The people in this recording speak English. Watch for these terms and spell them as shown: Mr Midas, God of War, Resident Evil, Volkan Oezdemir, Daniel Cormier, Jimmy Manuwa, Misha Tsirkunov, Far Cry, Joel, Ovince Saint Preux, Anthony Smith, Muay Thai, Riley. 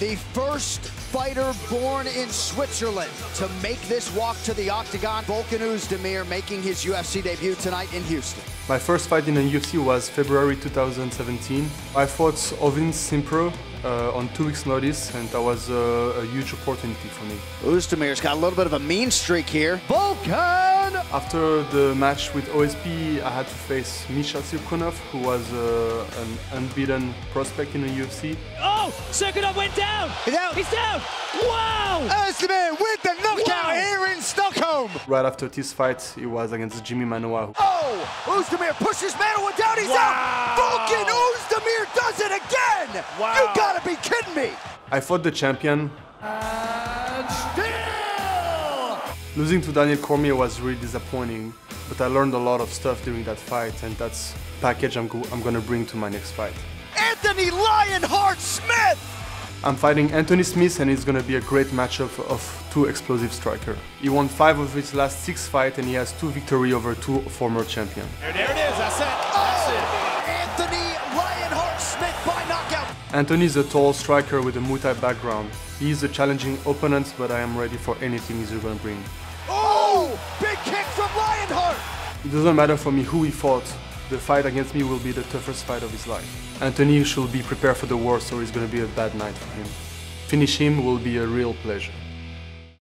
the first fighter born in Switzerland to make this walk to the octagon. Volkan Oezdemir making his UFC debut tonight in Houston. My first fight in the UFC was February 2017. I fought Ovince Saint Preux on 2 weeks' notice, and that was a huge opportunity for me. Ozdemir's got a little bit of a mean streak here. Volkan! After the match with OSP, I had to face Misha Tsirkunov, who was an unbeaten prospect in the UFC. Oh! Tsirkunov went down! He's out! He's down! Wow! Oezdemir with the knockout here in Stockholm! Right after this fight, it was against Jimmy Manuwa. Oh! Oezdemir pushes Manuwa down! He's out! Volkan Oezdemir does it again! Wow! You gotta be kidding me! I fought the champion. And still! Losing to Daniel Cormier was really disappointing, but I learned a lot of stuff during that fight, and that's package I'm gonna bring to my next fight. Anthony "Lionheart" Smith! I'm fighting Anthony Smith, and it's gonna be a great matchup of two explosive strikers. He won 5 of his last 6 fights, and he has 2 victories over 2 former champions. There it is, that's it! Oh! That's it. Anthony "Lionheart" Smith by knockout! Anthony is a tall striker with a Muay Thai background. He is a challenging opponent, but I am ready for anything he's gonna bring. Oh! Big kick from Lionheart! It doesn't matter for me who he fought. The fight against me will be the toughest fight of his life. Anthony should be prepared for the worst, or it's going to be a bad night for him. Finish him will be a real pleasure.